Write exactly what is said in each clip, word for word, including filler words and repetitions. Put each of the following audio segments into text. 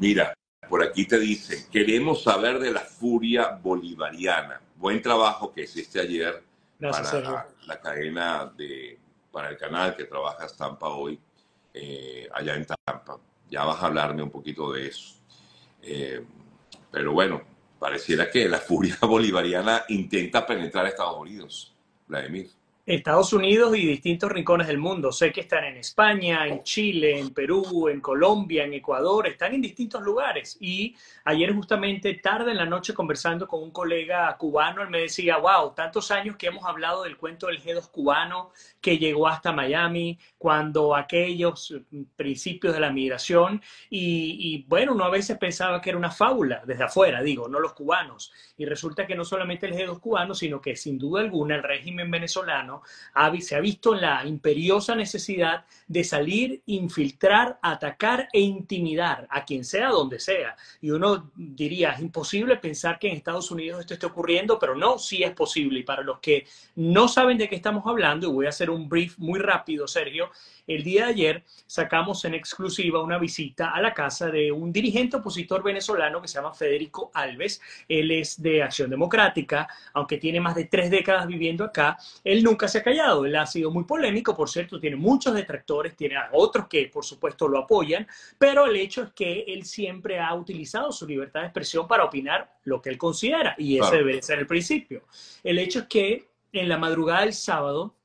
Mira, por aquí te dicen, queremos saber de la furia bolivariana. Buen trabajo que hiciste ayer. Gracias, para la, la cadena, de, para el canal que trabajas Tampa hoy, eh, allá en Tampa. Ya vas a hablarme un poquito de eso. Eh, pero bueno, pareciera que la furia bolivariana intenta penetrar a Estados Unidos, Vladimir. Estados Unidos y distintos rincones del mundo. Sé que están en España, en Chile, en Perú, en Colombia, en Ecuador, están en distintos lugares. Y ayer justamente tarde en la noche conversando con un colega cubano, él me decía, wow, tantos años que hemos hablado del cuento del G dos cubano que llegó hasta Miami, cuando aquellos principios de la migración, y, y bueno, uno a veces pensaba que era una fábula, desde afuera, digo, no los cubanos. Y resulta que no solamente el G dos cubano, sino que sin duda alguna el régimen venezolano se ha visto en la imperiosa necesidad de salir, infiltrar, atacar e intimidar a quien sea, donde sea. Y uno diría, es imposible pensar que en Estados Unidos esto esté ocurriendo, pero no, sí es posible. Y para los que no saben de qué estamos hablando, y voy a hacer un brief muy rápido, Sergio, el día de ayer sacamos en exclusiva una visita a la casa de un dirigente opositor venezolano que se llama Federico Alves. Él es de Acción Democrática, aunque tiene más de tres décadas viviendo acá. Él nunca se ha callado, él ha sido muy polémico, por cierto, tiene muchos detractores, tiene a otros que por supuesto lo apoyan, pero el hecho es que él siempre ha utilizado su libertad de expresión para opinar lo que él considera, y ese claro. debe ser el principio. El hecho es que en la madrugada del sábado,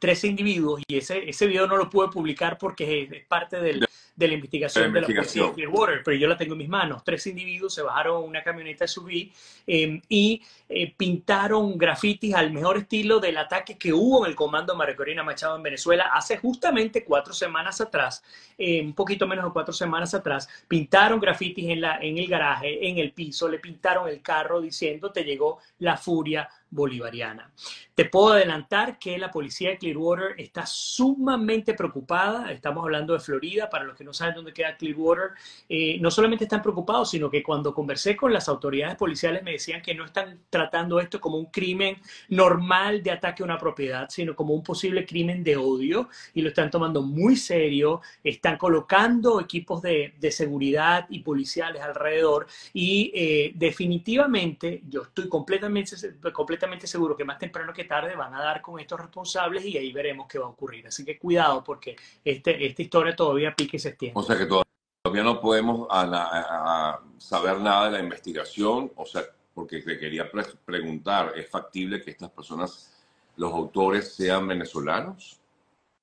tres individuos, y ese, ese video no lo pude publicar porque es, es parte del... de la investigación, la investigación de la policía de Clearwater, pero yo la tengo en mis manos. Tres individuos se bajaron una camioneta S U V eh, y eh, pintaron grafitis al mejor estilo del ataque que hubo en el comando María Corina Machado en Venezuela hace justamente cuatro semanas atrás, eh, un poquito menos de cuatro semanas atrás. Pintaron grafitis en, la, en el garaje, en el piso, le pintaron el carro diciendo te llegó la furia bolivariana. Te puedo adelantar que la policía de Clearwater está sumamente preocupada. Estamos hablando de Florida, para los que no saben dónde queda Clearwater. Eh, no solamente están preocupados, sino que cuando conversé con las autoridades policiales me decían que no están tratando esto como un crimen normal de ataque a una propiedad, sino como un posible crimen de odio, y lo están tomando muy serio. Están colocando equipos de, de seguridad y policiales alrededor, y eh, definitivamente yo estoy completamente, completamente seguro que más temprano que tarde van a dar con estos responsables, y ahí veremos qué va a ocurrir. Así que cuidado, porque este, esta historia todavía pique y se extiende. O sea que todavía no podemos a la, a saber nada de la investigación, o sea, porque te quería pre preguntar, ¿es factible que estas personas, los autores, sean venezolanos?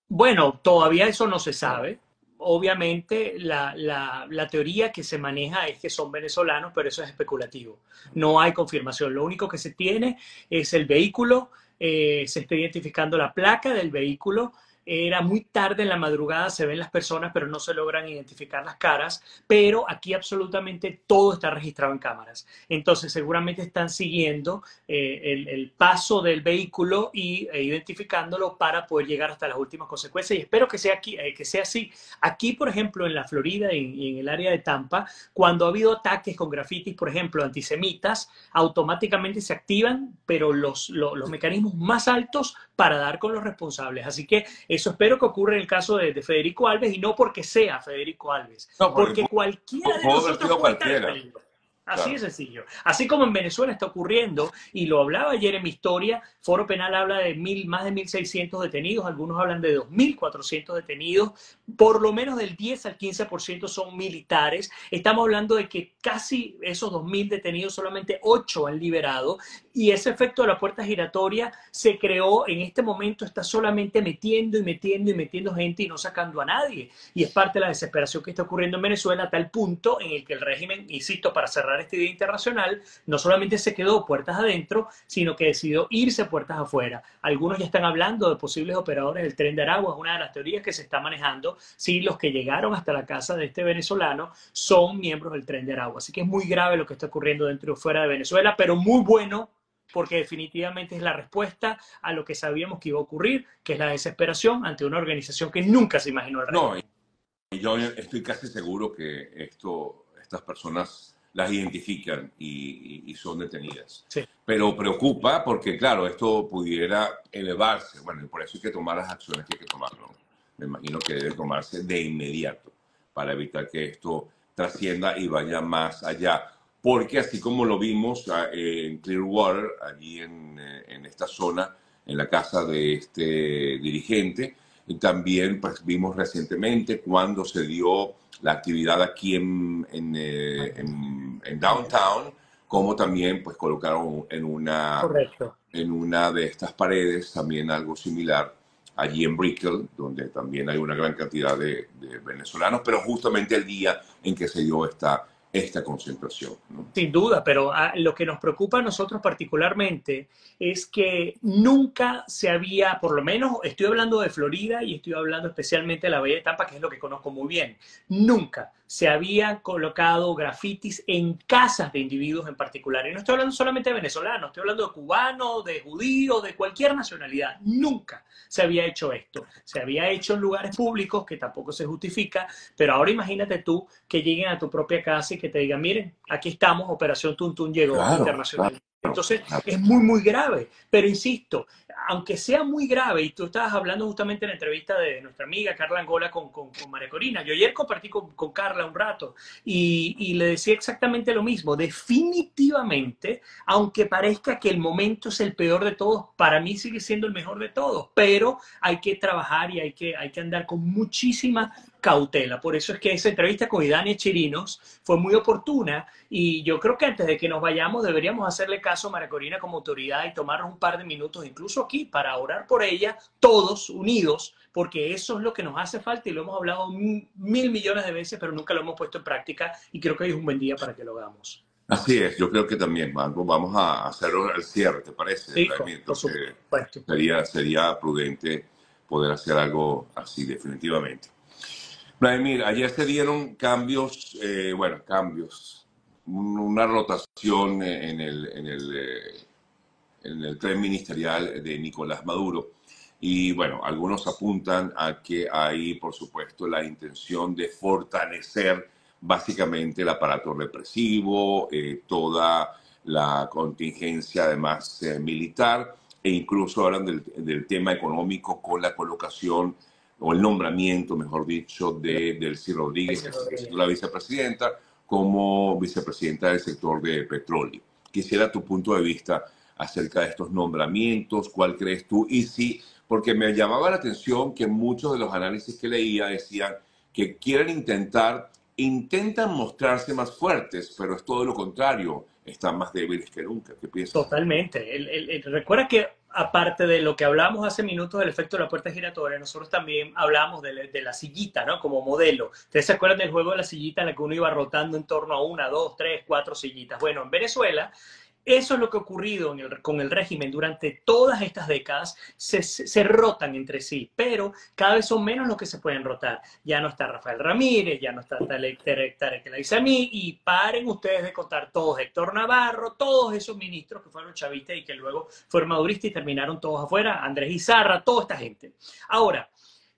Bueno, todavía eso no se sabe. Obviamente la, la, la teoría que se maneja es que son venezolanos, pero eso es especulativo. No hay confirmación. Lo único que se tiene es el vehículo, eh, se está identificando la placa del vehículo. Era muy tarde en la madrugada, se ven las personas, pero no se logran identificar las caras. Pero aquí absolutamente todo está registrado en cámaras. Entonces seguramente están siguiendo eh, el, el paso del vehículo y, e identificándolo para poder llegar hasta las últimas consecuencias. Y espero que sea, aquí, eh, que sea así. Aquí, por ejemplo, en la Florida y en, en el área de Tampa, cuando ha habido ataques con grafitis, por ejemplo, antisemitas, automáticamente se activan, pero los, los, los mecanismos más altos para dar con los responsables. Así que eso espero que ocurra en el caso de, de Federico Alves, y no porque sea Federico Alves, no, porque, porque cualquiera de nosotros puede estar en peligro. Así claro. de sencillo. Así como en Venezuela está ocurriendo, y lo hablaba ayer en mi historia, Foro Penal habla de mil, más de mil seiscientos detenidos, algunos hablan de dos mil cuatrocientos detenidos, por lo menos del diez al quince por ciento son militares. Estamos hablando de que casi esos dos mil detenidos, solamente ocho han liberado. Y ese efecto de la puerta giratoria se creó en este momento, está solamente metiendo y metiendo y metiendo gente y no sacando a nadie. Y es parte de la desesperación que está ocurriendo en Venezuela, a tal punto en el que el régimen, insisto, para cerrar este día internacional, no solamente se quedó puertas adentro, sino que decidió irse puertas afuera. Algunos ya están hablando de posibles operadores del Tren de Aragua, es una de las teorías que se está manejando, si los que llegaron hasta la casa de este venezolano son miembros del Tren de Aragua. Así que es muy grave lo que está ocurriendo dentro y fuera de Venezuela, pero muy bueno, porque definitivamente es la respuesta a lo que sabíamos que iba a ocurrir, que es la desesperación ante una organización que nunca se imaginó el régimen. No, yo estoy casi seguro que esto, estas personas las identifican y, y son detenidas. Sí. Pero preocupa porque, claro, esto pudiera elevarse. Bueno, y por eso hay que tomar las acciones que hay que tomar, ¿no? Me imagino que debe tomarse de inmediato para evitar que esto trascienda y vaya más allá. Porque así como lo vimos en Clearwater, allí en, en esta zona, en la casa de este dirigente, también pues, vimos recientemente cuando se dio la actividad aquí en, en, en, en Downtown, como también pues, colocaron en una, en una de estas paredes también algo similar allí en Brickell, donde también hay una gran cantidad de, de venezolanos, pero justamente el día en que se dio esta, esta concentración, ¿no? Sin duda, pero a, lo que nos preocupa a nosotros particularmente es que nunca se había, por lo menos estoy hablando de Florida y estoy hablando especialmente de la Bahía de Tampa, que es lo que conozco muy bien, nunca se habían colocado grafitis en casas de individuos en particular. Y no estoy hablando solamente de venezolanos, estoy hablando de cubanos, de judíos, de cualquier nacionalidad. Nunca se había hecho esto. Se había hecho en lugares públicos, que tampoco se justifica, pero ahora imagínate tú que lleguen a tu propia casa y que te digan, miren, aquí estamos, Operación Tuntún llegó, claro, internacional. Claro. Entonces, es muy, muy grave. Pero insisto, aunque sea muy grave, y tú estabas hablando justamente en la entrevista de nuestra amiga Carla Angola con, con, con María Corina, yo ayer compartí con, con Carla un rato y, y le decía exactamente lo mismo. Definitivamente, aunque parezca que el momento es el peor de todos, para mí sigue siendo el mejor de todos, pero hay que trabajar y hay que, hay que andar con muchísima cautela. Por eso es que esa entrevista con Idania Chirinos fue muy oportuna y yo creo que antes de que nos vayamos deberíamos hacerle caso a María Corina como autoridad y tomarnos un par de minutos incluso aquí para orar por ella, todos unidos, porque eso es lo que nos hace falta y lo hemos hablado mil millones de veces, pero nunca lo hemos puesto en práctica y creo que hoy es un buen día para que lo hagamos. Así es, yo creo que también, Marco, vamos a hacer el cierre, ¿te parece? Sí, por supuesto. Sería, sería prudente poder hacer algo así definitivamente. Vladimir, ayer se dieron cambios, eh, bueno, cambios, un, una rotación en el, en, el, eh, en el tren ministerial de Nicolás Maduro. Y bueno, algunos apuntan a que hay, por supuesto, la intención de fortalecer básicamente el aparato represivo, eh, toda la contingencia además eh, militar, e incluso hablan del, del tema económico con la colocación o el nombramiento, mejor dicho, de Delcy Rodríguez, la vicepresidenta, como vicepresidenta del sector de petróleo. Quisiera tu punto de vista acerca de estos nombramientos, ¿cuál crees tú? Y sí, porque me llamaba la atención que muchos de los análisis que leía decían que quieren intentar, intentan mostrarse más fuertes, pero es todo lo contrario, están más débiles que nunca. ¿Qué piensas? Totalmente. El, el, el, recuerda que aparte de lo que hablamos hace minutos del efecto de la puerta giratoria, nosotros también hablamos de, le, de la sillita, ¿no? Como modelo. ¿Ustedes se acuerdan del juego de la sillita en la que uno iba rotando en torno a una, dos, tres, cuatro sillitas? Bueno, en Venezuela, eso es lo que ha ocurrido en el, con el régimen durante todas estas décadas. Se, se, se rotan entre sí, pero cada vez son menos los que se pueden rotar. Ya no está Rafael Ramírez, ya no está Tareck El Aisami, y paren ustedes de contar todos, Héctor Navarro, todos esos ministros que fueron chavistas y que luego fueron maduristas y terminaron todos afuera, Andrés Izarra, toda esta gente. Ahora,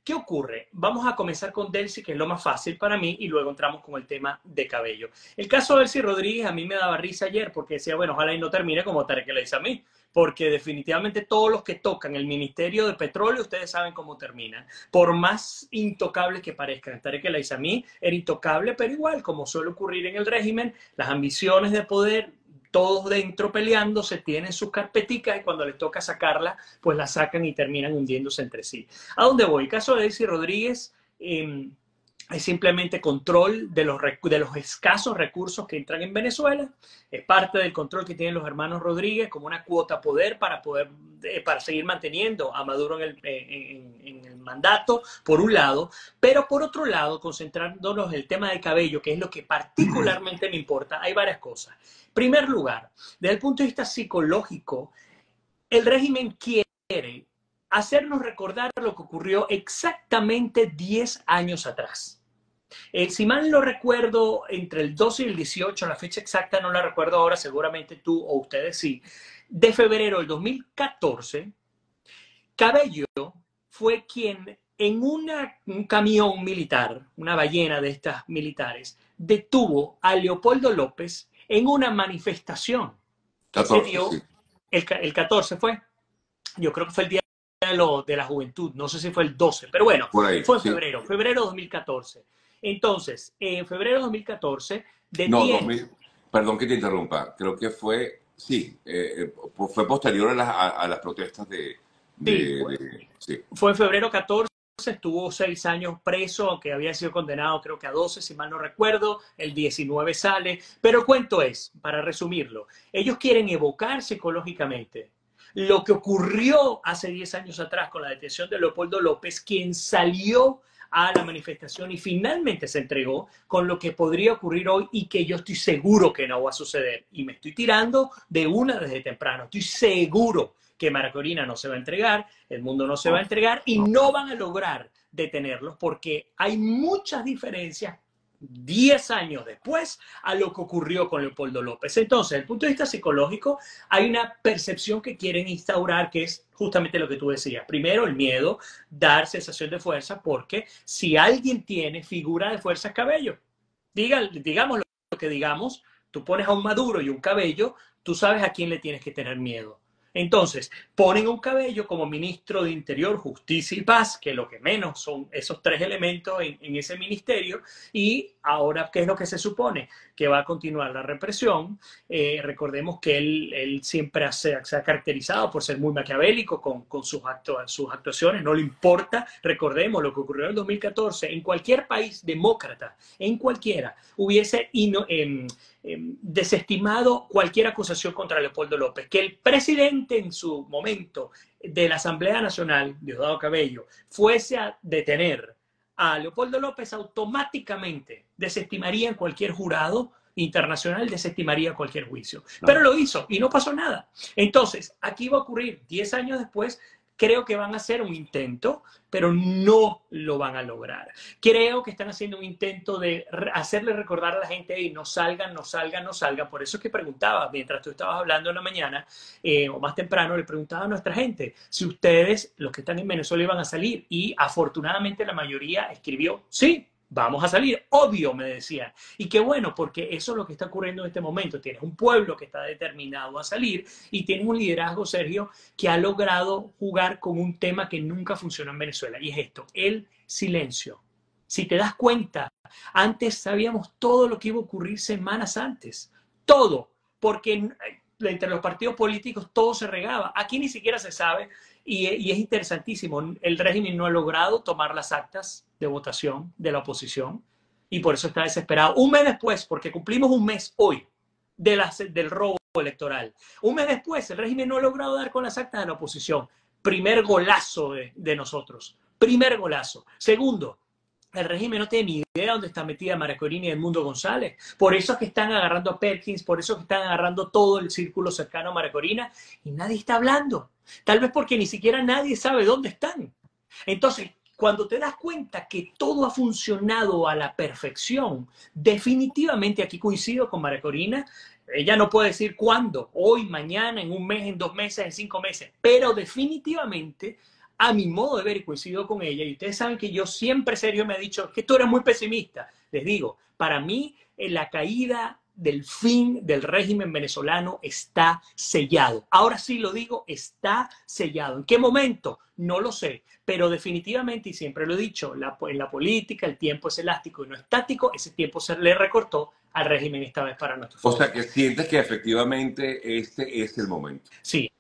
¿qué ocurre? Vamos a comenzar con Delcy, que es lo más fácil para mí, y luego entramos con el tema de Cabello. El caso de Delcy Rodríguez a mí me daba risa ayer porque decía, bueno, ojalá y no termine como Tareck El Aisami, porque definitivamente todos los que tocan el Ministerio de Petróleo, ustedes saben cómo terminan. Por más intocables que parezcan, Tareck El Aisami era intocable, pero igual, como suele ocurrir en el régimen, las ambiciones de poder, todos dentro peleándose, tienen sus carpeticas y cuando les toca sacarla, pues la sacan y terminan hundiéndose entre sí. ¿A dónde voy? El caso de Delcy Rodríguez eh, es simplemente control de los, de los escasos recursos que entran en Venezuela. Es parte del control que tienen los hermanos Rodríguez como una cuota poder para poder eh, para seguir manteniendo a Maduro en el, en, en el mandato, por un lado. Pero por otro lado, concentrándonos en el tema de Cabello, que es lo que particularmente me importa, hay varias cosas. En primer lugar, desde el punto de vista psicológico, el régimen quiere hacernos recordar lo que ocurrió exactamente diez años atrás. Eh, si mal no recuerdo, entre el doce y el dieciocho, la fecha exacta no la recuerdo ahora, seguramente tú o ustedes sí, de febrero del dos mil catorce, Cabello fue quien en una, un camión militar, una ballena de estas militares, detuvo a Leopoldo López en una manifestación. catorce, se dio, sí. el, el catorce fue, yo creo que fue el día de, lo, de la juventud, no sé si fue el doce, pero bueno, ahí, fue en sí. febrero, febrero dos mil catorce. Entonces, en febrero de dos mil catorce... No, dos mil, perdón que te interrumpa, creo que fue... Sí, eh, fue posterior a, la, a, a las protestas de... de, sí, fue, de sí. Fue en febrero catorce, estuvo seis años preso, aunque había sido condenado creo que a doce, si mal no recuerdo, el diecinueve sale. Pero cuento es, para resumirlo, ellos quieren evocar psicológicamente lo que ocurrió hace diez años atrás con la detención de Leopoldo López, quien salió a la manifestación y finalmente se entregó, con lo que podría ocurrir hoy y que yo estoy seguro que no va a suceder. Y me estoy tirando de una desde temprano. Estoy seguro que María Corina no se va a entregar, Edmundo no se va a entregar y no van a lograr detenerlos porque hay muchas diferencias diez años después a lo que ocurrió con Leopoldo López. Entonces, desde el punto de vista psicológico, hay una percepción que quieren instaurar que es justamente lo que tú decías. Primero, el miedo, dar sensación de fuerza, porque si alguien tiene figura de fuerza es Cabello. Diga, digamos lo que digamos, tú pones a un Maduro y un Cabello, tú sabes a quién le tienes que tener miedo. Entonces, ponen un Cabello como ministro de Interior, Justicia y Paz, que lo que menos son esos tres elementos en, en ese ministerio, y ahora, ¿qué es lo que se supone? Que va a continuar la represión. Eh, recordemos que él, él siempre se, se ha caracterizado por ser muy maquiavélico con, con sus, actu, sus actuaciones, no le importa. Recordemos lo que ocurrió en el dos mil catorce, en cualquier país demócrata, en cualquiera, hubiese ino, eh, eh, desestimado cualquier acusación contra Leopoldo López, que el presidente en su momento de la Asamblea Nacional, Diosdado Cabello, fuese a detener a Leopoldo López, automáticamente desestimaría en cualquier jurado internacional, desestimaría cualquier juicio. No. Pero lo hizo y no pasó nada. Entonces, aquí va a ocurrir diez años después, creo que van a hacer un intento, pero no lo van a lograr. Creo que están haciendo un intento de hacerle recordar a la gente, hey, no salgan, no salgan, no salgan. Por eso es que preguntaba, mientras tú estabas hablando en la mañana, eh, o más temprano, le preguntaba a nuestra gente si ustedes, los que están en Venezuela, iban a salir. Y afortunadamente la mayoría escribió, sí, vamos a salir. Obvio, me decían. Y qué bueno, porque eso es lo que está ocurriendo en este momento. Tienes un pueblo que está determinado a salir y tienes un liderazgo, Sergio, que ha logrado jugar con un tema que nunca funcionó en Venezuela. Y es esto, el silencio. Si te das cuenta, antes sabíamos todo lo que iba a ocurrir semanas antes. Todo. Porque entre los partidos políticos todo se regaba. Aquí ni siquiera se sabe. Y, y es interesantísimo. El régimen no ha logrado tomar las actas de votación de la oposición y por eso está desesperado. Un mes después, porque cumplimos un mes hoy de las, del robo electoral, un mes después el régimen no ha logrado dar con las actas de la oposición. Primer golazo de, de nosotros. Primer golazo. Segundo, el régimen no tiene ni idea dónde está metida María Corina y Edmundo González. Por eso es que están agarrando a Perkins, por eso es que están agarrando todo el círculo cercano a María Corina y nadie está hablando. Tal vez porque ni siquiera nadie sabe dónde están. Entonces, cuando te das cuenta que todo ha funcionado a la perfección, definitivamente aquí coincido con María Corina. Ella no puede decir cuándo, hoy, mañana, en un mes, en dos meses, en cinco meses, pero definitivamente, a mi modo de ver, y coincido con ella, y ustedes saben que yo siempre, Sergio, me ha dicho que tú eres muy pesimista. Les digo, para mí la caída del fin del régimen venezolano está sellado. Ahora sí lo digo, está sellado. ¿En qué momento? No lo sé, pero definitivamente, y siempre lo he dicho, la, en la política el tiempo es elástico y no estático. Ese tiempo se le recortó al régimen esta vez para nuestro favor. O sea, que sientes que efectivamente este es el momento. Sí,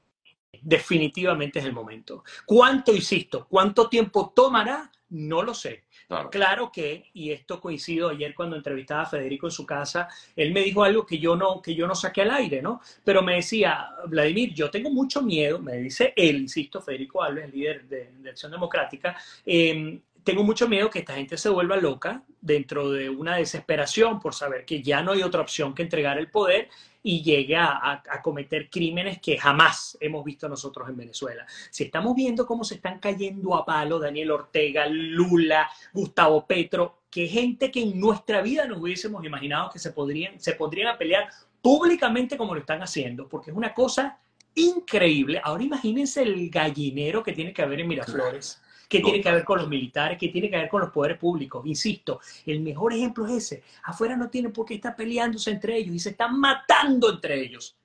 definitivamente es el momento. ¿Cuánto, insisto, cuánto tiempo tomará? No lo sé. Claro. Claro que, y esto coincido ayer cuando entrevistaba a Federico en su casa, él me dijo algo que yo no, que yo no saqué al aire, ¿no? Pero me decía, Vladimir, yo tengo mucho miedo, me dice él, insisto, Federico Alves, el líder de, de Acción Democrática, eh, tengo mucho miedo que esta gente se vuelva loca dentro de una desesperación por saber que ya no hay otra opción que entregar el poder y llegue a, a, a cometer crímenes que jamás hemos visto nosotros en Venezuela. Si estamos viendo cómo se están cayendo a palo Daniel Ortega, Lula, Gustavo Petro, que gente que en nuestra vida nos hubiésemos imaginado que se podrían, se podrían a pelear públicamente como lo están haciendo, porque es una cosa increíble. Ahora imagínense el gallinero que tiene que haber en Miraflores. ¿Qué tiene que ver con los militares? ¿Qué tiene que ver con los poderes públicos? Insisto, el mejor ejemplo es ese. Afuera no tienen por qué estar peleándose entre ellos y se están matando entre ellos.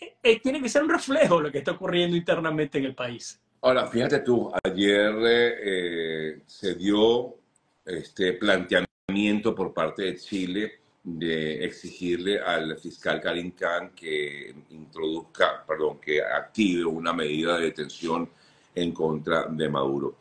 Eh, eh, tiene que ser un reflejo lo que está ocurriendo internamente en el país. Ahora, fíjate tú, ayer eh, eh, se dio este planteamiento Por parte de Chile de exigirle al fiscal Karim Khan que introduzca, perdón, que active una medida de detención en contra de Maduro.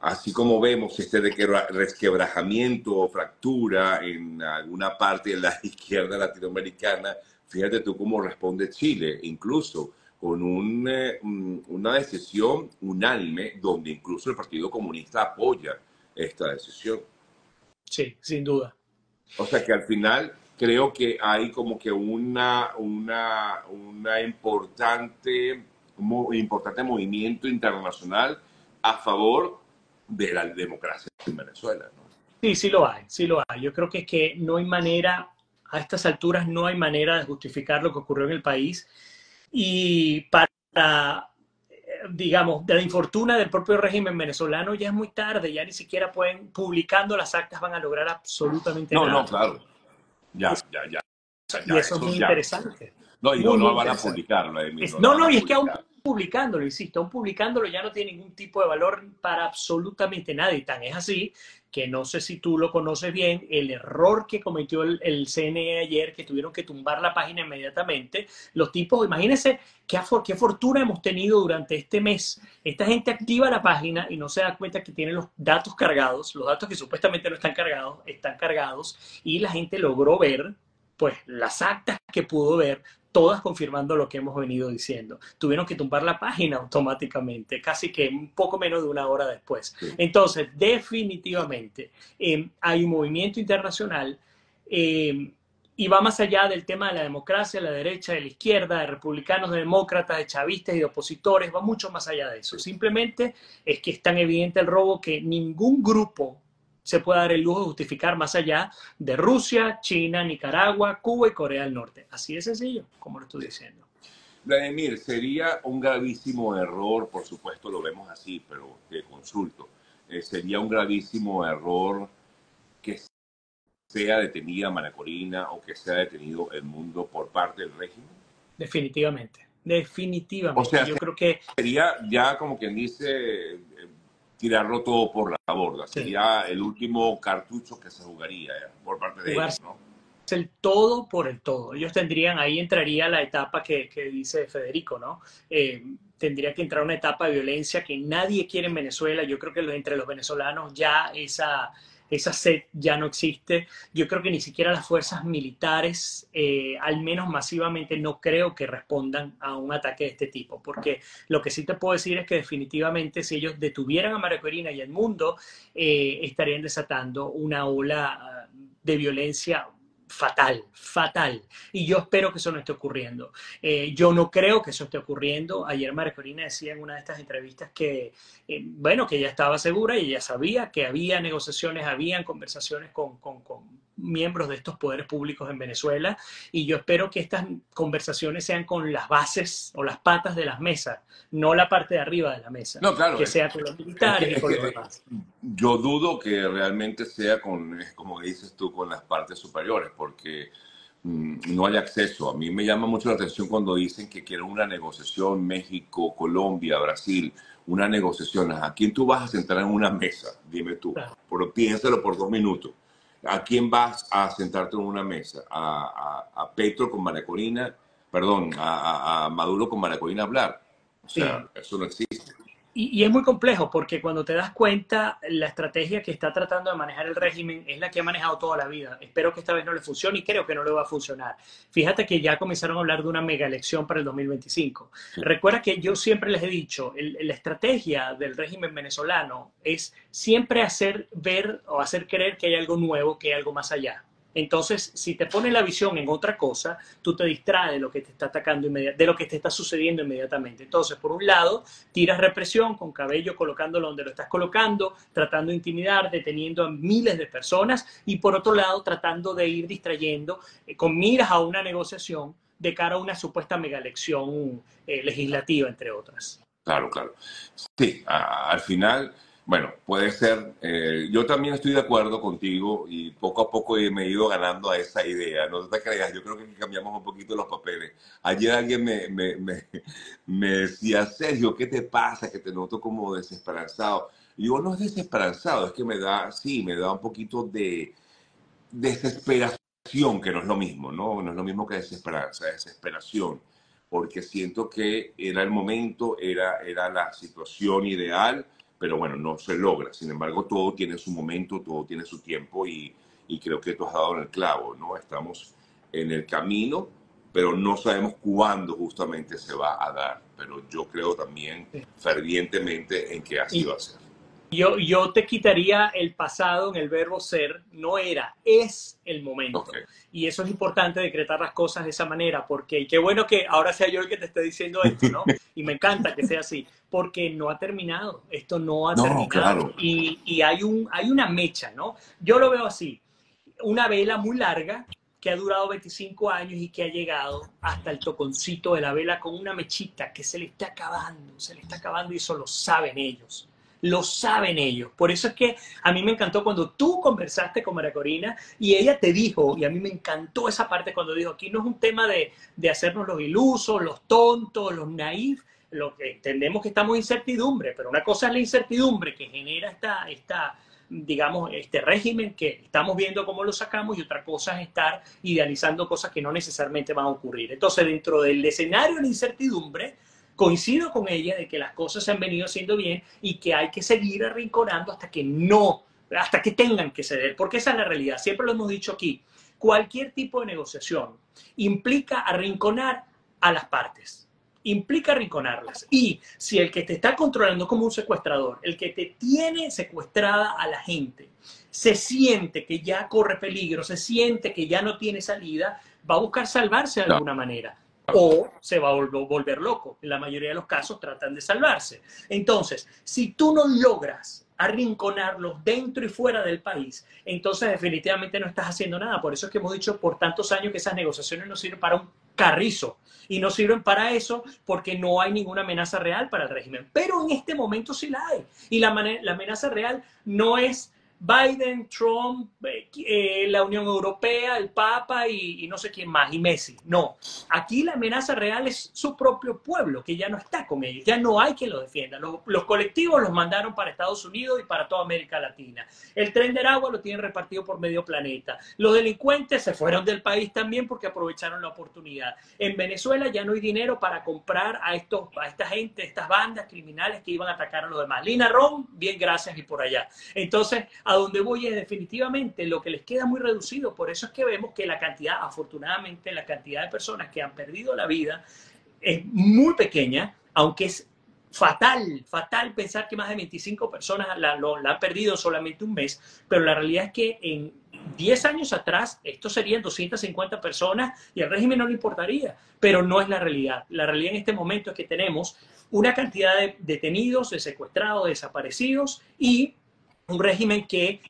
Así como vemos este resquebrajamiento o fractura en alguna parte de la izquierda latinoamericana, fíjate tú cómo responde Chile, incluso con un, eh, una decisión unánime donde incluso el Partido Comunista apoya esta decisión. Sí, sin duda. O sea que al final creo que hay como que una, una, una importante, un importante movimiento internacional a favor de la democracia en Venezuela, ¿no? Sí, sí lo hay, sí lo hay. Yo creo que es que no hay manera, a estas alturas no hay manera de justificar lo que ocurrió en el país. Y para, digamos, de la infortuna del propio régimen venezolano ya es muy tarde, ya ni siquiera pueden, publicando las actas van a lograr absolutamente no, nada. No, no, claro. Ya, es, ya, ya. O sea, ya. Y eso, eso es muy ya. interesante. No, y muy, no, no van a publicarlo. Eh, es, no, no, no y publicar. Es que aún publicándolo, insisto, aún publicándolo ya no tiene ningún tipo de valor para absolutamente nadie. Tan es así que no sé si tú lo conoces bien, el error que cometió el, el C N E ayer, que tuvieron que tumbar la página inmediatamente. Los tipos, imagínense qué, qué fortuna hemos tenido durante este mes. Esta gente activa la página y no se da cuenta que tienen los datos cargados, los datos que supuestamente no están cargados, están cargados, y la gente logró ver pues las actas que pudo ver, todas confirmando lo que hemos venido diciendo. Tuvieron que tumbar la página automáticamente, casi que un poco menos de una hora después. Sí. Entonces, definitivamente, eh, hay un movimiento internacional eh, y va más allá del tema de la democracia, de la derecha, de la izquierda, de republicanos, de demócratas, de chavistas y de opositores, va mucho más allá de eso. Sí. Simplemente es que es tan evidente el robo que ningún grupo se puede dar el lujo de justificar más allá de Rusia, China, Nicaragua, Cuba y Corea del Norte. Así de sencillo, como lo estoy diciendo. Vladimir, sería un gravísimo error, por supuesto lo vemos así, pero te consulto, eh, sería un gravísimo error que sea detenida María Corina o que sea detenido Edmundo por parte del régimen. Definitivamente, definitivamente. O sea, yo creo que sería ya como quien dice... Eh, tirarlo todo por la borda. Sí. Sería el último cartucho que se jugaría eh, por parte de ellos, ¿no? Es el todo por el todo. Ellos tendrían, ahí entraría la etapa que, que dice Federico, ¿no? Eh, tendría que entrar una etapa de violencia que nadie quiere en Venezuela. Yo creo que entre los venezolanos ya esa, esa sed ya no existe. Yo creo que ni siquiera las fuerzas militares, eh, al menos masivamente, no creo que respondan a un ataque de este tipo. Porque lo que sí te puedo decir es que definitivamente si ellos detuvieran a María Corina y al mundo, eh, estarían desatando una ola de violencia fatal, fatal. Y yo espero que eso no esté ocurriendo. Eh, yo no creo que eso esté ocurriendo. Ayer María Corina decía en una de estas entrevistas que, eh, bueno, que ella estaba segura y ella sabía que había negociaciones, habían conversaciones con, con, con miembros de estos poderes públicos en Venezuela. Y yo espero que estas conversaciones sean con las bases o las patas de las mesas, no la parte de arriba de la mesa. No, claro. Que es, sea con los militares es que, y con es que, los demás. Yo dudo que realmente sea con, como dices tú, con las partes superiores, porque mmm, no hay acceso. A mí me llama mucho la atención cuando dicen que quieren una negociación México, Colombia, Brasil, una negociación. ¿A quién tú vas a sentar en una mesa? Dime tú. Claro. Pero piénsalo por dos minutos. ¿A quién vas a sentarte en una mesa? ¿A, a, a Petro con María Corina? Perdón, a, a, a Maduro con María Corina a hablar. O sea, sí. Eso no existe. Y, y es muy complejo porque cuando te das cuenta, la estrategia que está tratando de manejar el régimen es la que ha manejado toda la vida. Espero que esta vez no le funcione y creo que no le va a funcionar. Fíjate que ya comenzaron a hablar de una mega elección para el dos mil veinticinco. Sí. Recuerda que yo siempre les he dicho, el, la estrategia del régimen venezolano es siempre hacer ver o hacer creer que hay algo nuevo, que hay algo más allá. Entonces, si te pones la visión en otra cosa, tú te distraes de lo que te está atacando de lo que te está sucediendo inmediatamente. Entonces, por un lado, tiras represión con Cabello colocándolo donde lo estás colocando, tratando de intimidar, deteniendo a miles de personas y por otro lado, tratando de ir distrayendo eh, con miras a una negociación de cara a una supuesta megaelección eh, legislativa, entre otras. Claro, claro. Sí, a, al final... Bueno, puede ser. Eh, yo también estoy de acuerdo contigo y poco a poco me he ido ganando a esa idea. No te creas, yo creo que cambiamos un poquito los papeles. Ayer alguien me, me, me, me decía, Sergio, ¿qué te pasa? Que te noto como desesperanzado. Y yo, no es desesperanzado, es que me da, sí, me da un poquito de, desesperación, que no es lo mismo, ¿no? No es lo mismo que desesperanza, desesperación, porque siento que era el momento, era, era la situación ideal, pero bueno, no se logra. Sin embargo, todo tiene su momento, todo tiene su tiempo y, y creo que tú has dado en el clavo, ¿no? Estamos en el camino, pero no sabemos cuándo justamente se va a dar. Pero yo creo también fervientemente en que así va a ser. Yo, yo te quitaría el pasado en el verbo ser, no era, es el momento. Okay. Y eso es importante, decretar las cosas de esa manera, porque y qué bueno que ahora sea yo el que te esté diciendo esto, ¿no? Y me encanta que sea así, porque no ha terminado, esto no ha no, terminado. Claro. Y, y hay, un, hay una mecha, ¿no? Yo lo veo así, una vela muy larga que ha durado veinticinco años y que ha llegado hasta el toconcito de la vela con una mechita que se le está acabando, se le está acabando y eso lo saben ellos. Lo saben ellos. Por eso es que a mí me encantó cuando tú conversaste con María Corina y ella te dijo, y a mí me encantó esa parte cuando dijo, aquí no es un tema de, de hacernos los ilusos, los tontos, los naif, lo que entendemos que estamos en incertidumbre, pero una cosa es la incertidumbre que genera esta, esta, digamos, este régimen que estamos viendo cómo lo sacamos y otra cosa es estar idealizando cosas que no necesariamente van a ocurrir. Entonces, dentro del escenario de la incertidumbre, coincido con ella de que las cosas se han venido haciendo bien y que hay que seguir arrinconando hasta que no, hasta que tengan que ceder, porque esa es la realidad. Siempre lo hemos dicho aquí, cualquier tipo de negociación implica arrinconar a las partes, implica arrinconarlas. Y si el que te está controlando como un secuestrador, el que te tiene secuestrada a la gente, se siente que ya corre peligro, se siente que ya no tiene salida, va a buscar salvarse de alguna manera. O se va a volver loco. En la mayoría de los casos tratan de salvarse. Entonces, si tú no logras arrinconarlos dentro y fuera del país, entonces definitivamente no estás haciendo nada. Por eso es que hemos dicho por tantos años que esas negociaciones no sirven para un carrizo. Y no sirven para eso porque no hay ninguna amenaza real para el régimen. Pero en este momento sí la hay. Y la, la amenaza real no es Biden, Trump, eh, la Unión Europea, el Papa y, y no sé quién más, y Messi. No, aquí la amenaza real es su propio pueblo, que ya no está con ellos, ya no hay quien lo defienda. Los, los colectivos los mandaron para Estados Unidos y para toda América Latina. El Tren de Aragua lo tienen repartido por medio planeta. Los delincuentes se fueron del país también porque aprovecharon la oportunidad. En Venezuela ya no hay dinero para comprar a, estos, a esta gente, estas bandas criminales que iban a atacar a los demás. Lina Ron, bien gracias y por allá. Entonces, a donde voy es definitivamente lo que les queda muy reducido. Por eso es que vemos que la cantidad, afortunadamente, la cantidad de personas que han perdido la vida es muy pequeña, aunque es fatal, fatal pensar que más de veinticinco personas la, lo, la han perdido en solamente un mes. Pero la realidad es que en diez años atrás esto serían doscientas cincuenta personas y al régimen no le importaría. Pero no es la realidad. La realidad en este momento es que tenemos una cantidad de detenidos, de secuestrados, de desaparecidos y un régimen que,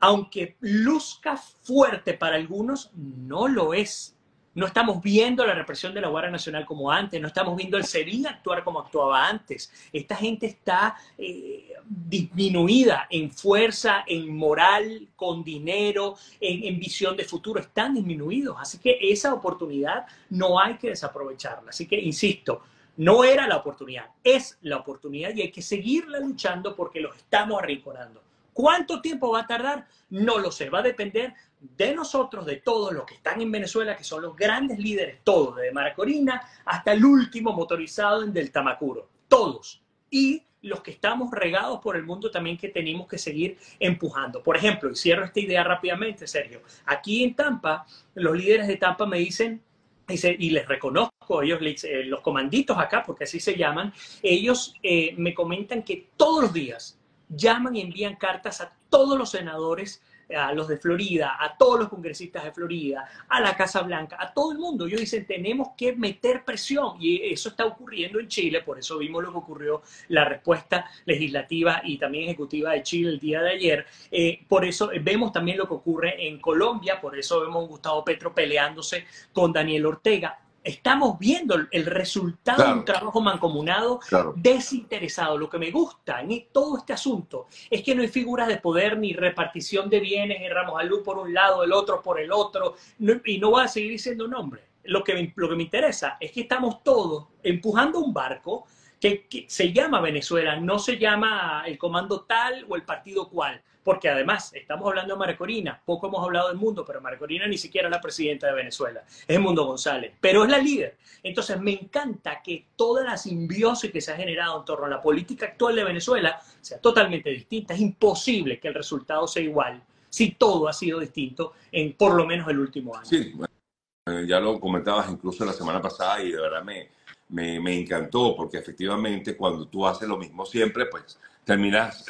aunque luzca fuerte para algunos, no lo es. No estamos viendo la represión de la Guardia Nacional como antes, no estamos viendo el SEBIN actuar como actuaba antes. Esta gente está eh, disminuida en fuerza, en moral, con dinero, en, en visión de futuro. Están disminuidos, así que esa oportunidad no hay que desaprovecharla. Así que, insisto, no era la oportunidad, es la oportunidad y hay que seguirla luchando porque los estamos arrinconando. ¿Cuánto tiempo va a tardar? No lo sé. Va a depender de nosotros, de todos los que están en Venezuela, que son los grandes líderes, todos, desde María Corina hasta el último motorizado en Del Tamacuro. Todos. Y los que estamos regados por el mundo también que tenemos que seguir empujando. Por ejemplo, y cierro esta idea rápidamente, Sergio. Aquí en Tampa, los líderes de Tampa me dicen, y les reconozco, ellos eh, los comanditos acá, porque así se llaman, ellos eh, me comentan que todos los días llaman y envían cartas a todos los senadores, a los de Florida, a todos los congresistas de Florida, a la Casa Blanca, a todo el mundo. Ellos dicen, tenemos que meter presión. Y eso está ocurriendo en Chile, por eso vimos lo que ocurrió, la respuesta legislativa y también ejecutiva de Chile el día de ayer. Eh, por eso vemos también lo que ocurre en Colombia, por eso vemos a Gustavo Petro peleándose con Daniel Ortega. Estamos viendo el resultado claro. de un trabajo mancomunado claro. desinteresado. Lo que me gusta en todo este asunto es que no hay figuras de poder ni repartición de bienes en Ramos Alú por un lado, el otro por el otro. No, y no voy a seguir diciendo nombre. Lo que, lo que me interesa es que estamos todos empujando un barco que, que se llama Venezuela, no se llama el comando tal o el partido cual. porque además estamos hablando de María Corina, poco hemos hablado del mundo, pero María Corina ni siquiera es la presidenta de Venezuela, es Edmundo González, pero es la líder. Entonces me encanta que toda la simbiosis que se ha generado en torno a la política actual de Venezuela sea totalmente distinta. Es imposible que el resultado sea igual si todo ha sido distinto en por lo menos el último año. Sí, bueno, ya lo comentabas incluso la semana pasada y de verdad me... Me, me encantó, porque efectivamente cuando tú haces lo mismo siempre, pues terminas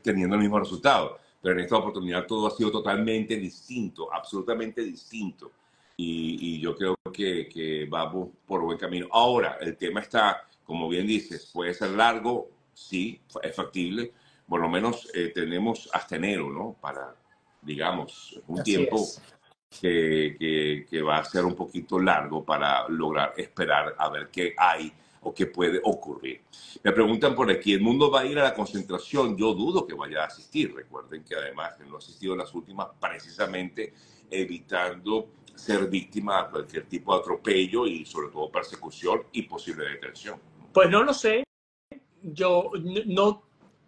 teniendo el mismo resultado. Pero en esta oportunidad todo ha sido totalmente distinto, absolutamente distinto. Y, y yo creo que, que vamos por buen camino. Ahora, el tema está, como bien dices, puede ser largo, sí, es factible. Por lo menos eh, tenemos hasta enero, ¿no? Para, digamos, un Así tiempo... Es. Que, que, que va a ser un poquito largo para lograr esperar a ver qué hay o qué puede ocurrir. Me preguntan por aquí, ¿el mundo va a ir a la concentración? Yo dudo que vaya a asistir. Recuerden que además no ha asistido a las últimas precisamente evitando ser víctima de cualquier tipo de atropello y sobre todo persecución y posible detención. Pues no lo sé. Yo no,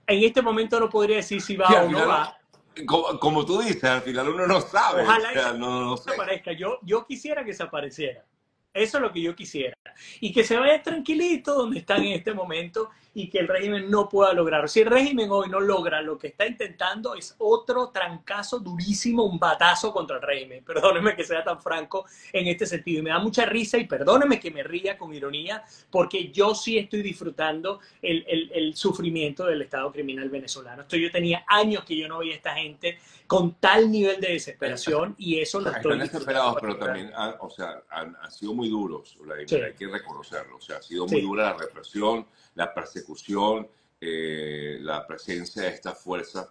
en este momento no podría decir si va o no va. Como, como tú dices, al final uno no sabe. Ojalá o sea, no, no sé. aparezca. Yo, yo quisiera que se apareciera. Eso es lo que yo quisiera. Y que se vaya tranquilito donde están en este momento y que el régimen no pueda lograr. Si el régimen hoy no logra lo que está intentando, es otro trancazo durísimo, un batazo contra el régimen. Perdónenme que sea tan franco en este sentido. Y me da mucha risa y perdónenme que me ría con ironía, porque yo sí estoy disfrutando el, el, el sufrimiento del Estado criminal venezolano. Esto yo tenía años que yo no veía a esta gente con tal nivel de desesperación y eso lo estoy disfrutando. Están desesperados, pero también han, o sea, han, han sido muy duros, sí. Hay que reconocerlo. O sea, ha sido muy sí. dura la represión, la persecución, eh, la presencia de estas fuerzas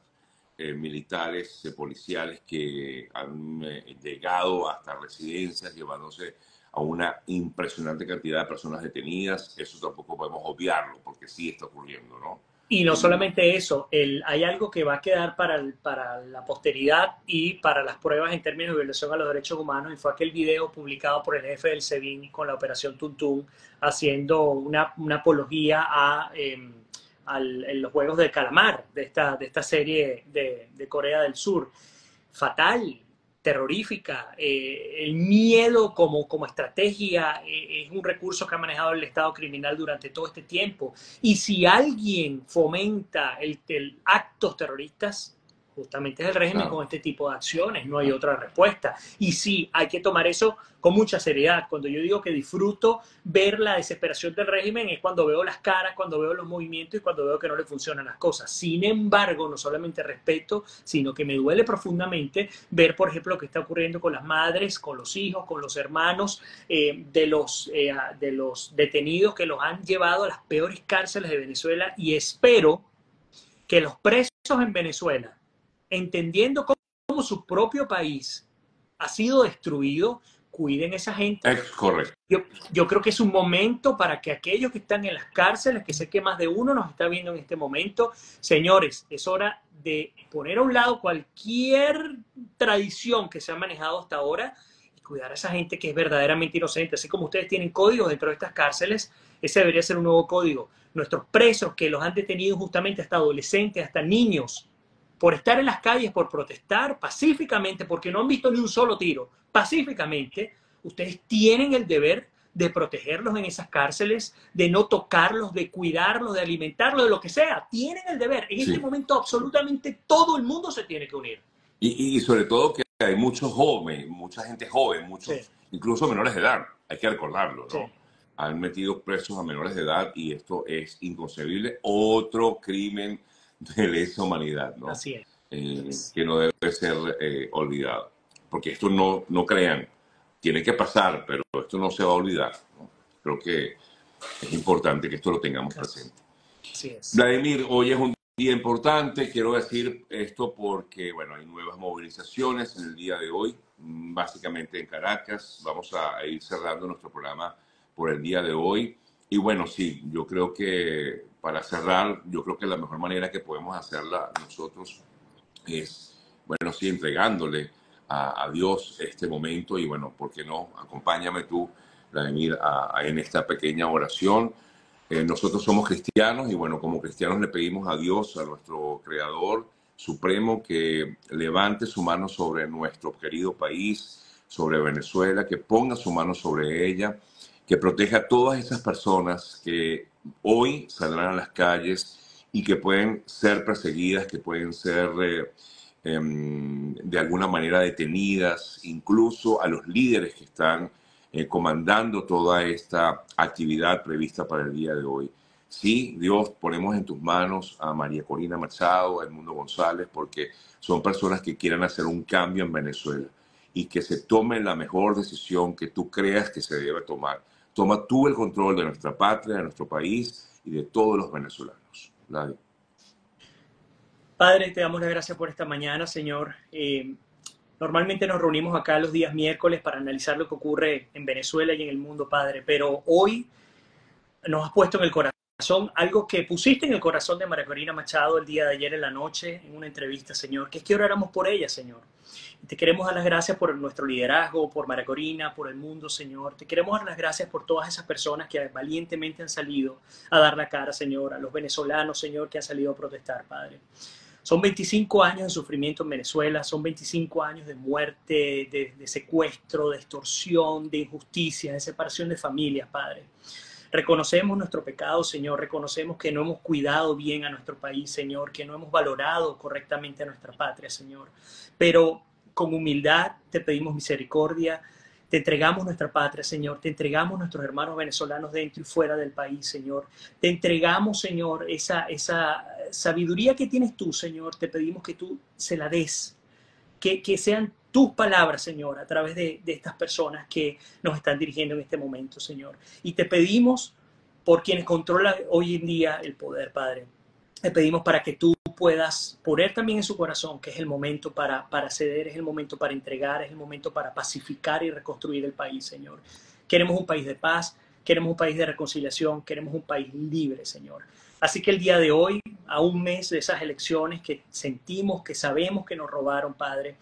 eh, militares, eh, policiales que han eh, llegado hasta residencias, llevándose a una impresionante cantidad de personas detenidas. Eso tampoco podemos obviarlo, porque sí está ocurriendo, ¿no? Y no solamente eso, el, hay algo que va a quedar para, el, para la posteridad y para las pruebas en términos de violación a los derechos humanos, y fue aquel video publicado por el jefe del SEBIN con la Operación Tuntún, haciendo una, una apología a, eh, al, a los Juegos del Calamar, de esta, de esta serie de, de Corea del Sur. Fatal, terrorífica. Eh, el miedo como, como estrategia eh, es un recurso que ha manejado el Estado criminal durante todo este tiempo. Y si alguien fomenta el, el actos terroristas, justamente es el régimen claro. con este tipo de acciones. No hay otra respuesta. Y sí, hay que tomar eso con mucha seriedad. Cuando yo digo que disfruto ver la desesperación del régimen es cuando veo las caras, cuando veo los movimientos y cuando veo que no le funcionan las cosas. Sin embargo, no solamente respeto, sino que me duele profundamente ver, por ejemplo, lo que está ocurriendo con las madres, con los hijos, con los hermanos eh, de, los, eh, de los detenidos que los han llevado a las peores cárceles de Venezuela. Y espero que los presos en Venezuela, entendiendo cómo, cómo su propio país ha sido destruido, cuiden a esa gente. Es correcto. Yo, yo creo que es un momento para que aquellos que están en las cárceles, que sé que más de uno nos está viendo en este momento, señores, es hora de poner a un lado cualquier tradición que se ha manejado hasta ahora y cuidar a esa gente que es verdaderamente inocente. Así como ustedes tienen códigos dentro de estas cárceles, ese debería ser un nuevo código. Nuestros presos que los han detenido justamente hasta adolescentes, hasta niños, por estar en las calles, por protestar pacíficamente, porque no han visto ni un solo tiro, pacíficamente, ustedes tienen el deber de protegerlos en esas cárceles, de no tocarlos, de cuidarlos, de alimentarlos, de lo que sea. Tienen el deber. En sí. este momento absolutamente todo el mundo se tiene que unir. Y, y sobre todo que hay muchos jóvenes, mucha gente joven, muchos, sí. incluso menores de edad, hay que recordarlo, ¿no? Sí. Han metido presos a menores de edad y esto es inconcebible. Otro crimen de lesa humanidad, ¿no? Así es. Eh, que no debe ser eh, olvidado. Porque esto no, no crean, tiene que pasar, pero esto no se va a olvidar, ¿no? Creo que es importante que esto lo tengamos presente. Así es. Vladimir, hoy es un día importante, quiero decir esto porque, bueno, hay nuevas movilizaciones en el día de hoy, básicamente en Caracas. Vamos a ir cerrando nuestro programa por el día de hoy. Y bueno, sí, yo creo que para cerrar, yo creo que la mejor manera que podemos hacerla nosotros es, bueno, sí, entregándole a, a Dios este momento y, bueno, ¿por qué no? Acompáñame tú, Vladimir, a, a, en esta pequeña oración. Eh, nosotros somos cristianos y, bueno, como cristianos le pedimos a Dios, a nuestro Creador, Supremo que levante su mano sobre nuestro querido país, sobre Venezuela, que ponga su mano sobre ella, que proteja a todas esas personas que hoy saldrán a las calles y que pueden ser perseguidas, que pueden ser eh, eh, de alguna manera detenidas, incluso a los líderes que están eh, comandando toda esta actividad prevista para el día de hoy. Sí, Dios, ponemos en tus manos a María Corina Machado, a Edmundo González, porque son personas que quieran hacer un cambio en Venezuela y que se tome la mejor decisión que tú creas que se debe tomar. Toma tú el control de nuestra patria, de nuestro país y de todos los venezolanos. Ladio. Padre, te damos las gracias por esta mañana, Señor. Eh, normalmente nos reunimos acá los días miércoles para analizar lo que ocurre en Venezuela y en el mundo, Padre, pero hoy nos has puesto en el corazón algo que pusiste en el corazón de María Corina Machado el día de ayer en la noche en una entrevista, Señor, que es que oráramos por ella, Señor. Te queremos dar las gracias por nuestro liderazgo, por María Corina, por el mundo, Señor. Te queremos dar las gracias por todas esas personas que valientemente han salido a dar la cara, Señor, a los venezolanos, Señor, que han salido a protestar, Padre. Son veinticinco años de sufrimiento en Venezuela, son veinticinco años de muerte, de, de secuestro, de extorsión, de injusticia, de separación de familias, Padre. Reconocemos nuestro pecado, Señor, reconocemos que no hemos cuidado bien a nuestro país, Señor, que no hemos valorado correctamente a nuestra patria, Señor. Pero con humildad te pedimos misericordia, te entregamos nuestra patria, Señor, te entregamos nuestros hermanos venezolanos dentro y fuera del país, Señor. Te entregamos, Señor, esa, esa sabiduría que tienes tú, Señor, te pedimos que tú se la des, que, que sean tus palabras, Señor, a través de, de estas personas que nos están dirigiendo en este momento, Señor. Y te pedimos por quienes controlan hoy en día el poder, Padre. Te pedimos para que tú puedas poner también en su corazón que es el momento para, para ceder, es el momento para entregar, es el momento para pacificar y reconstruir el país, Señor. Queremos un país de paz, queremos un país de reconciliación, queremos un país libre, Señor. Así que el día de hoy, a un mes de esas elecciones que sentimos, que sabemos que nos robaron, Padre,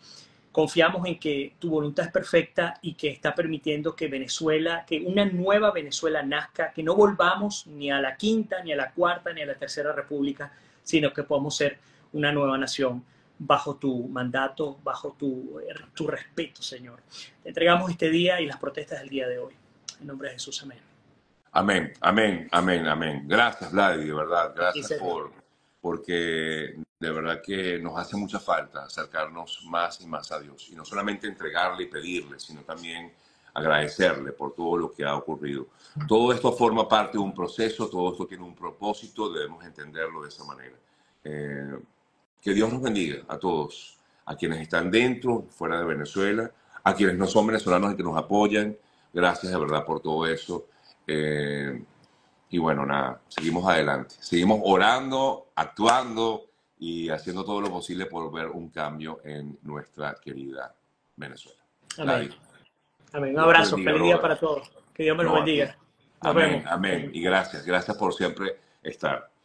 confiamos en que tu voluntad es perfecta y que está permitiendo que Venezuela, que una nueva Venezuela nazca, que no volvamos ni a la quinta, ni a la cuarta, ni a la tercera república, sino que podamos ser una nueva nación bajo tu mandato, bajo tu, tu respeto, Señor. Te entregamos este día y las protestas del día de hoy. En nombre de Jesús, amén. Amén, amén, amén, amén. Gracias, Vladi, de verdad. Gracias sí, por... porque de verdad que nos hace mucha falta acercarnos más y más a Dios. Y no solamente entregarle y pedirle, sino también agradecerle por todo lo que ha ocurrido. Todo esto forma parte de un proceso, todo esto tiene un propósito, debemos entenderlo de esa manera. Eh, que Dios nos bendiga a todos, a quienes están dentro, fuera de Venezuela, a quienes no son venezolanos y que nos apoyan. Gracias de verdad por todo eso. Eh, Y bueno, nada, seguimos adelante. Seguimos orando, actuando y haciendo todo lo posible por ver un cambio en nuestra querida Venezuela. Amén. Amén. Un abrazo. Feliz día para todos. Que Dios me lo bendiga. Nos vemos. Amén. Amén. Y gracias. Gracias por siempre estar.